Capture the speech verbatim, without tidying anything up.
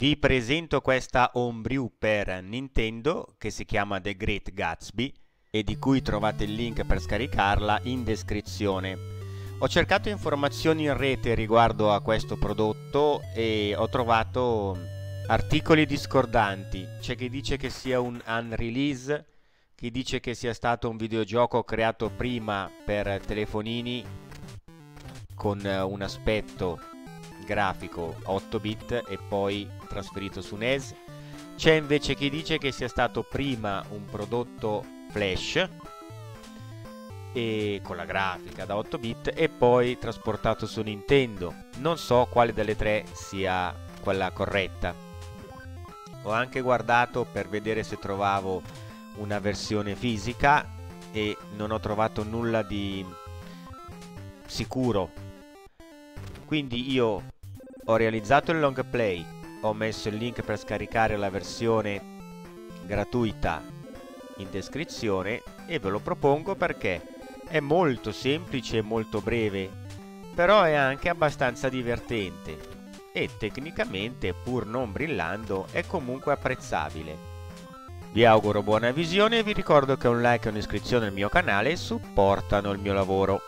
Vi presento questa homebrew per Nintendo che si chiama The Great Gatsby e di cui trovate il link per scaricarla in descrizione. Ho cercato informazioni in rete riguardo a questo prodotto e ho trovato articoli discordanti. C'è chi dice che sia un unrelease, chi dice che sia stato un videogioco creato prima per telefonini con un aspetto grafico otto bit e poi trasferito su N E S. C'è invece chi dice che sia stato prima un prodotto flash e con la grafica da otto bit e poi trasportato su Nintendo. Non so quale delle tre sia quella corretta. Ho anche guardato per vedere se trovavo una versione fisica e non ho trovato nulla di sicuro. Quindi io ho realizzato il long play, ho messo il link per scaricare la versione gratuita in descrizione e ve lo propongo perché è molto semplice e molto breve, però è anche abbastanza divertente e tecnicamente, pur non brillando, è comunque apprezzabile. Vi auguro buona visione e vi ricordo che un like e un'iscrizione al mio canale supportano il mio lavoro.